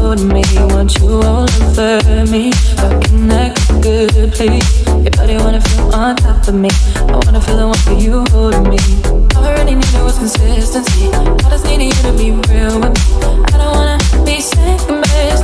hold me, want you all over me. How can I get good, please? Your body wanna feel on top of me. I wanna feel the one for you holding me. All I really needed was consistency. I just needed you to be real with me. I don't wanna be second best.